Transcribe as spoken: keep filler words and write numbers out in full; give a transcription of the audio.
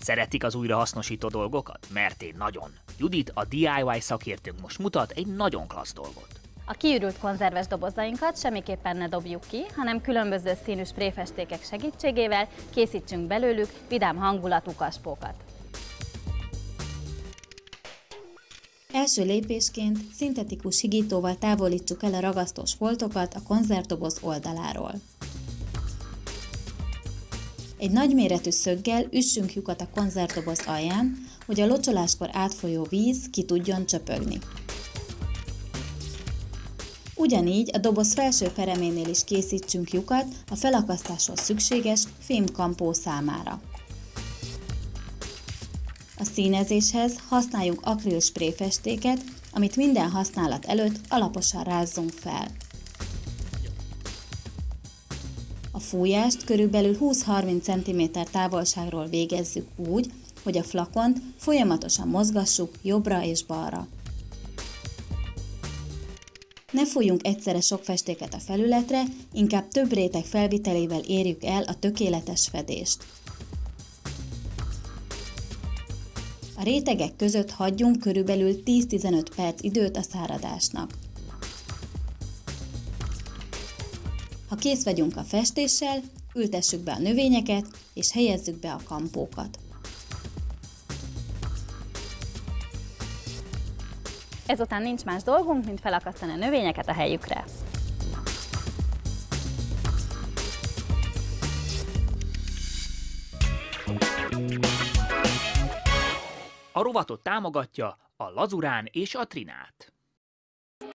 Szeretik az újrahasznosító dolgokat? Mert én nagyon. Judit, a dé i vé szakértőnk most mutat egy nagyon klassz dolgot. A kiürült konzerves dobozainkat semmiképpen ne dobjuk ki, hanem különböző színű spréfestékek segítségével készítsünk belőlük vidám hangulatú kaspókat. Első lépésként szintetikus higítóval távolítsuk el a ragasztós foltokat a konzervdoboz oldaláról. Egy nagyméretű szöggel üssünk lyukat a konzervdoboz alján, hogy a locsoláskor átfolyó víz ki tudjon csöpögni. Ugyanígy a doboz felső pereménél is készítsünk lyukat a felakasztáshoz szükséges fémkampó számára. A színezéshez használjuk akrilspréfestéket, amit minden használat előtt alaposan rázzunk fel. A fújást körülbelül húsz-harminc centiméter távolságról végezzük úgy, hogy a flakont folyamatosan mozgassuk jobbra és balra. Ne fújjunk egyszerre sok festéket a felületre, inkább több réteg felvitelével érjük el a tökéletes fedést. A rétegek között hagyjunk körülbelül tíz-tizenöt perc időt a száradásnak. Ha kész vagyunk a festéssel, ültessük be a növényeket és helyezzük be a kampókat. Ezután nincs más dolgunk, mint felakasztani a növényeket a helyükre. A rovatot támogatja a Lazurán és a Trinát.